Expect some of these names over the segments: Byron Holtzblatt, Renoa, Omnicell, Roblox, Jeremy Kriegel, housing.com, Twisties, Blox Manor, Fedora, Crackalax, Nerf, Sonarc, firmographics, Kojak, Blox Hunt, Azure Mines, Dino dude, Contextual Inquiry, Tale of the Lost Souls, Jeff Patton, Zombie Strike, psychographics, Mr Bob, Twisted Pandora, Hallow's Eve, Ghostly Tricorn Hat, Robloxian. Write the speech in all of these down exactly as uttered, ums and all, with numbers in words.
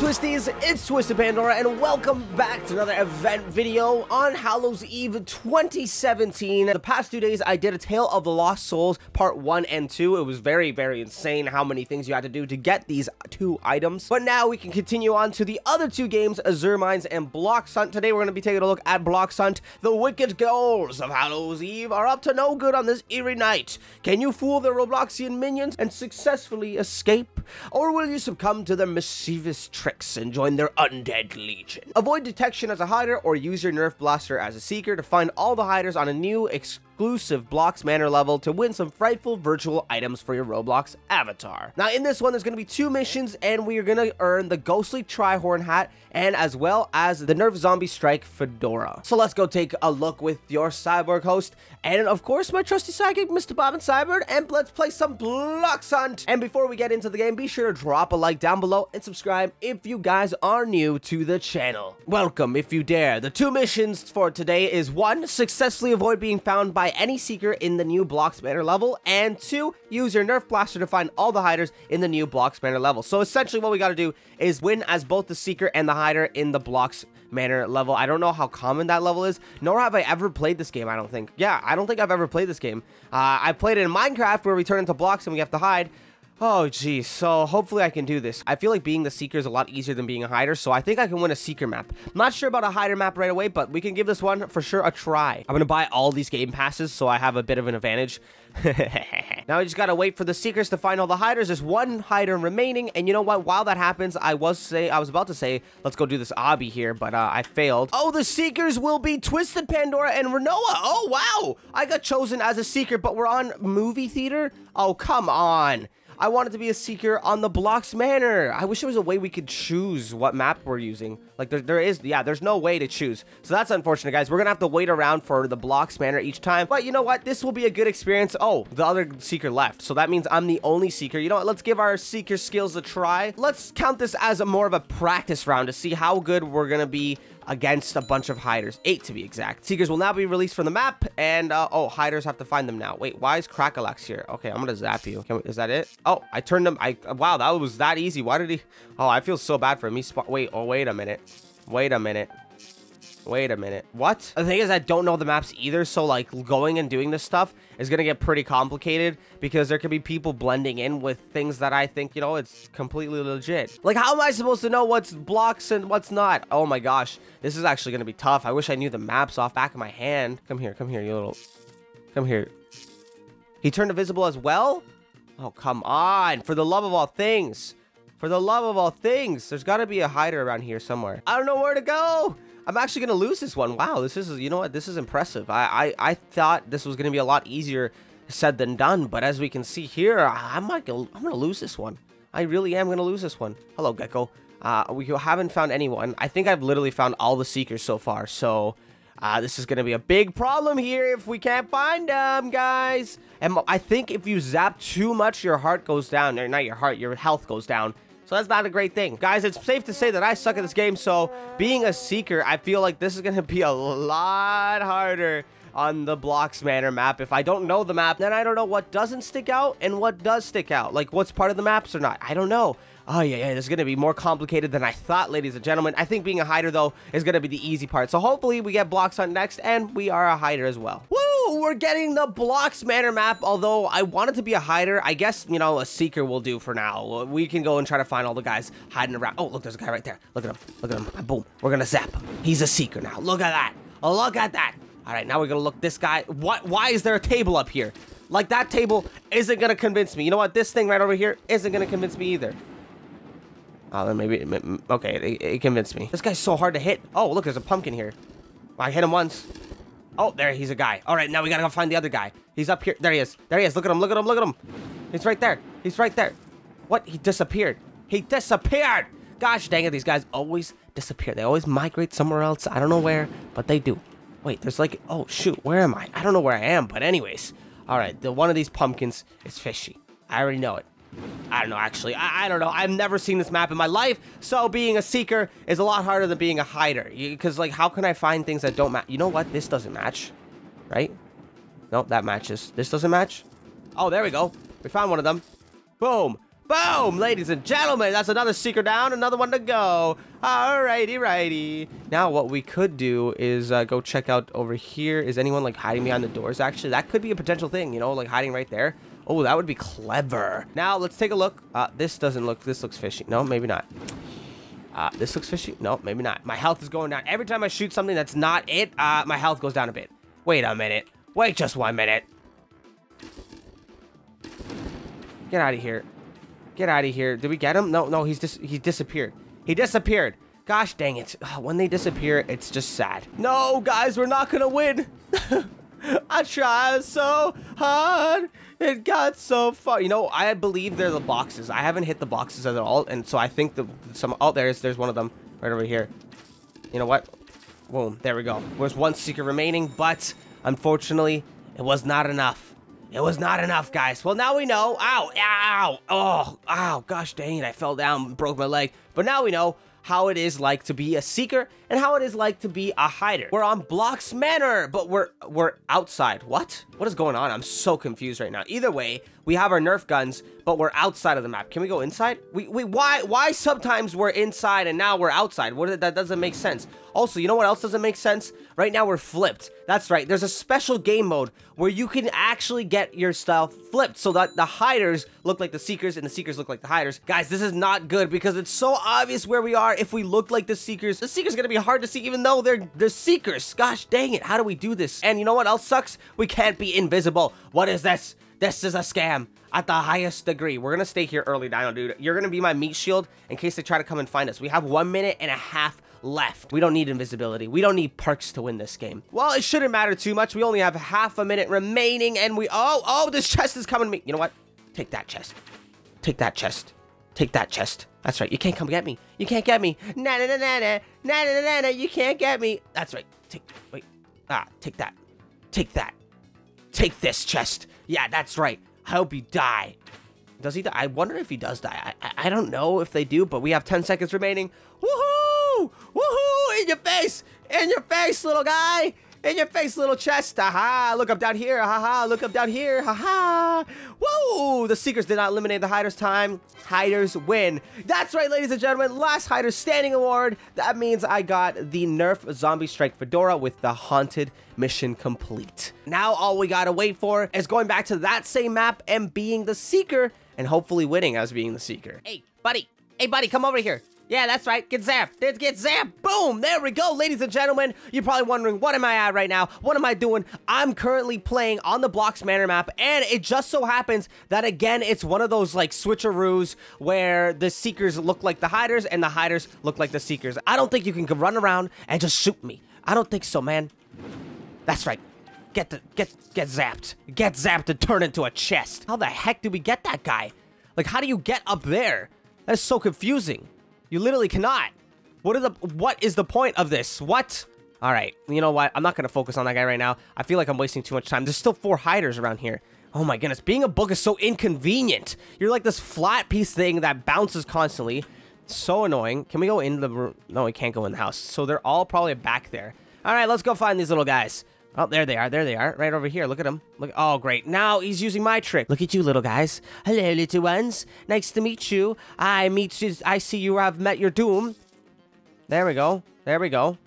Twisties, it's Twisted Pandora, and welcome back to another event video on Hallow's Eve twenty seventeen. The past two days, I did a Tale of the Lost Souls Part one and two. It was very, very insane how many things you had to do to get these two items. But now we can continue on to the other two games, Azure Mines and Blox Hunt. Today, we're going to be taking a look at Blox Hunt. The wicked goals of Hallow's Eve are up to no good on this eerie night. Can you fool the Robloxian minions and successfully escape? Or will you succumb to their mischievous tricks and join their undead legion? Avoid detection as a hider, or use your Nerf blaster as a seeker to find all the hiders on a new exclusive exclusive Blox Manor level to win some frightful virtual items for your Roblox avatar. Now in this one, there's going to be two missions, and we are going to earn the Ghostly Tricorn Hat and as well as the Nerf Zombie Strike Fedora. So let's go take a look with your cyborg host and of course my trusty sidekick Mr Bob and Cyborg, and let's play some Blox Hunt. And before we get into the game, be sure to drop a like down below and subscribe if you guys are new to the channel. Welcome if you dare. The two missions for today is one, successfully avoid being found by any seeker in the new Blox Manor level, and two, use your Nerf blaster to find all the hiders in the new Blox Manor level. So essentially what we got to do is win as both the seeker and the hider in the Blox Manor level. I don't know how common that level is, nor have I ever played this game. I don't think yeah I don't think I've ever played this game. uh, I played it in Minecraft where we turn into blocks and we have to hide. Oh geez, so hopefully I can do this. I feel like being the seeker is a lot easier than being a hider, so I think I can win a seeker map. I'm not sure about a hider map right away, but we can give this one for sure a try. I'm gonna buy all these game passes, so I have a bit of an advantage. Now I just gotta wait for the seekers to find all the hiders. There's one hider remaining, and you know what? While that happens, I was say I was about to say let's go do this obby here, but uh, I failed. Oh, the seekers will be Twisted Pandora and Renoa. Oh wow, I got chosen as a seeker, but we're on movie theater. Oh come on. I wanted to be a seeker on the Blox Manor. I wish there was a way we could choose what map we're using. Like, there, there is, yeah, there's no way to choose. So that's unfortunate, guys. We're gonna have to wait around for the Blox Manor each time. But you know what? This will be a good experience. Oh, the other seeker left. So that means I'm the only seeker. You know what? Let's give our seeker skills a try. Let's count this as a more of a practice round to see how good we're gonna be against a bunch of hiders. Eight to be exact. Seekers will now be released from the map, and uh, oh, hiders have to find them now. Wait, why is Crackalax here? Okay, I'm gonna zap you. Can we, is that it? Oh, I turned him. I wow, that was that easy. Why did he? Oh, I feel so bad for him. He spot. Wait. Oh, wait a minute. Wait a minute. Wait a minute. What? The thing is, I don't know the maps either, so like going and doing this stuff is gonna get pretty complicated because there could be people blending in with things that I think, you know, it's completely legit. Like, how am I supposed to know what's blocks and what's not? Oh my gosh, this is actually gonna be tough. I wish I knew the maps off back of my hand. Come here, come here, you little. Come here. He turned invisible as well? Oh come on! For the love of all things! For the love of all things! There's gotta be a hider around here somewhere. I don't know where to go! I'm actually gonna lose this one. Wow, this is, you know what, this is impressive. I, I, I thought this was gonna be a lot easier said than done, but as we can see here, I might go, I'm gonna lose this one. I really am gonna lose this one. Hello, Gecko. Uh, we haven't found anyone. I think I've literally found all the seekers so far, so... Uh, this is going to be a big problem here if we can't find them, guys. And I think if you zap too much, your heart goes down. Or not your heart, your health goes down. So that's not a great thing. Guys, it's safe to say that I suck at this game. So being a seeker, I feel like this is going to be a lot harder on the Blox Manor map. If I don't know the map, then I don't know what doesn't stick out and what does stick out. Like, what's part of the maps or not. I don't know. Oh, yeah, yeah, this is going to be more complicated than I thought, ladies and gentlemen. I think being a hider, though, is going to be the easy part. So hopefully we get Blox Hunt next, and we are a hider as well. Woo! We're getting the Blox Manor map, although I wanted to be a hider. I guess, you know, a seeker will do for now. We can go and try to find all the guys hiding around. Oh, look, there's a guy right there. Look at him. Look at him. Boom. We're going to zap him. He's a seeker now. Look at that. Oh, look at that. All right, now we're going to look this guy. What? Why is there a table up here? Like, that table isn't going to convince me. You know what? This thing right over here isn't going to convince me either. Oh, then maybe... Okay, it, it convinced me. This guy's so hard to hit. Oh, look, there's a pumpkin here. I hit him once. Oh, there, he's a guy. All right, now we gotta go find the other guy. He's up here. There he is. There he is. Look at him, look at him, look at him. He's right there. He's right there. What? He disappeared. He disappeared! Gosh dang it, these guys always disappear. They always migrate somewhere else. I don't know where, but they do. Wait, there's like... Oh, shoot, where am I? I don't know where I am, but anyways. All right, the, one of these pumpkins is fishy. I already know it. I don't know, actually. I, I don't know. I've never seen this map in my life, so being a seeker is a lot harder than being a hider. Because, like, how can I find things that don't match? You know what? This doesn't match, right? No, that matches. This doesn't match. Oh, there we go. We found one of them. Boom. Boom, ladies and gentlemen, that's another secret down, another one to go. Alrighty, righty. Now what we could do is uh, go check out over here. Is anyone like hiding behind the doors? Actually, that could be a potential thing, you know, like hiding right there. Oh, that would be clever. Now let's take a look. Uh, this doesn't look, this looks fishy. No, maybe not. Uh, this looks fishy. No, maybe not. My health is going down. Every time I shoot something that's not it, uh, my health goes down a bit. Wait a minute. Wait just one minute. Get out of here. Get out of here. Did we get him? No, no, he's just, dis he disappeared. He disappeared. Gosh dang it. When they disappear, it's just sad. No, guys, we're not gonna win. I tried so hard. It got so far. You know, I believe they're the boxes. I haven't hit the boxes at all. And so I think the some, oh, there's, there's one of them right over here. You know what? Boom, there we go. There's one secret remaining, but unfortunately, it was not enough. It was not enough, guys. Well, now we know. Ow, ow, oh, ow, gosh dang it. I fell down and broke my leg. But now we know how it is like to be a seeker and how it is like to be a hider. We're on Blox Manor, but we're we're outside. What? What is going on? I'm so confused right now. Either way, we have our Nerf guns, but we're outside of the map. Can we go inside? We, we why why sometimes we're inside and now we're outside? What, that doesn't make sense. Also, you know what else doesn't make sense? Right now we're flipped. That's right. There's a special game mode where you can actually get your stuff flipped so that the hiders look like the seekers and the seekers look like the hiders. Guys, this is not good because it's so obvious where we are. If we look like the seekers, the seekers are gonna be hard to see even though they're they're seekers. Gosh dang it, how do we do this? And you know what else sucks? We can't be invisible. What is this? This is a scam at the highest degree. We're gonna stay here early, Dino dude. You're gonna be my meat shield in case they try to come and find us. We have one minute and a half left. We don't need invisibility. We don't need perks to win this game. Well, it shouldn't matter too much. We only have half a minute remaining and we, oh, oh, this chest is coming to me. You know what? Take that chest. Take that chest. Take that chest. That's right. You can't come get me. You can't get me. Na na na na na na na na na. You can't get me. That's right. Take, wait. Ah, take that. Take that. Take this chest. Yeah, that's right. I hope you die. Does he die? I wonder if he does die. I, I, I don't know if they do, but we have ten seconds remaining. Woohoo! Woohoo! In your face! In your face, little guy! In your face, little chest! Haha! Look up down here! Haha! Look up down here! Haha! Whoa! The seekers did not eliminate the hiders. Time hiders win. That's right, ladies and gentlemen. Last hider standing award. That means I got the Nerf Zombie Strike Fedora with the haunted mission complete. Now all we gotta wait for is going back to that same map and being the seeker and hopefully winning as being the seeker. Hey, buddy! Hey, buddy! Come over here! Yeah, that's right. Get zapped. Let's get zapped. Boom. There we go, ladies and gentlemen. You're probably wondering, what am I at right now? What am I doing? I'm currently playing on the Blox Manor map, and it just so happens that, again, it's one of those, like, switcheroos where the seekers look like the hiders and the hiders look like the seekers. I don't think you can run around and just shoot me. I don't think so, man. That's right. Get the, get, get zapped. Get zapped and turn into a chest. How the heck did we get that guy? Like, how do you get up there? That's so confusing. You literally cannot. What is the what is the point of this? What? All right. You know what? I'm not going to focus on that guy right now. I feel like I'm wasting too much time. There's still four hiders around here. Oh my goodness. Being a book is so inconvenient. You're like this flat piece thing that bounces constantly. So annoying. Can we go in the room? No, we can't go in the house. So they're all probably back there. All right, let's go find these little guys. Oh, there they are. There they are. Right over here. Look at them. Look. Oh, great. Now he's using my trick. Look at you, little guys. Hello, little ones. Nice to meet you. I meet you. I see you have met your doom. There we go. There we go.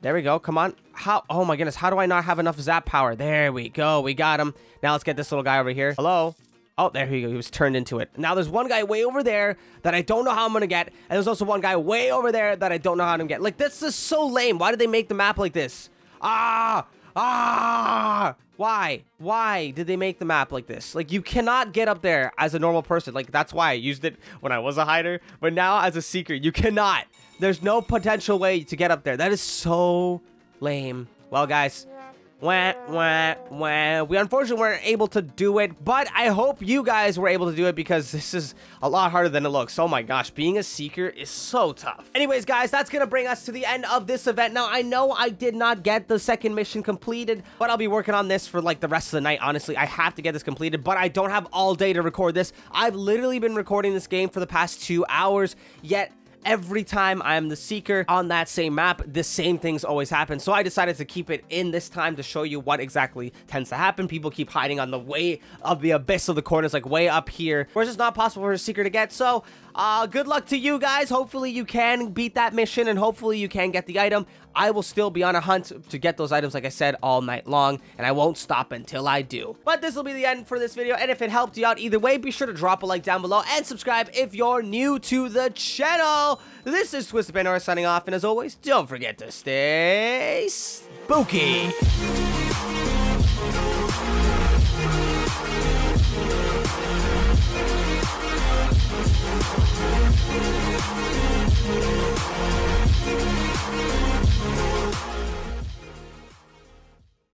There we go. Come on. How? Oh, my goodness. How do I not have enough zap power? There we go. We got him. Now let's get this little guy over here. Hello. Oh, there he goes. He was turned into it. Now there's one guy way over there that I don't know how I'm going to get. And there's also one guy way over there that I don't know how to get. Like, this is so lame. Why did they make the map like this? Ah! Ah! Why? Why did they make the map like this? Like, you cannot get up there as a normal person. Like, that's why I used it when I was a hider. But now, as a seeker, you cannot. There's no potential way to get up there. That is so lame. Well, guys. Wah, wah, wah. We unfortunately weren't able to do it, but I hope you guys were able to do it because this is a lot harder than it looks. Oh my gosh, being a seeker is so tough. Anyways, guys, that's gonna bring us to the end of this event. Now, I know I did not get the second mission completed, but I'll be working on this for like the rest of the night. Honestly, I have to get this completed, but I don't have all day to record this. I've literally been recording this game for the past two hours, yet every time I am the Seeker on that same map, the same things always happen. So I decided to keep it in this time to show you what exactly tends to happen. People keep hiding on the way of the abyss of the corners, like way up here, where it's just not possible for a Seeker to get. So uh, good luck to you guys. Hopefully you can beat that mission and hopefully you can get the item. I will still be on a hunt to get those items, like I said, all night long, and I won't stop until I do. But this will be the end for this video, and if it helped you out either way, be sure to drop a like down below and subscribe if you're new to the channel. This is Twisted Pandora signing off, and as always, don't forget to stay spooky.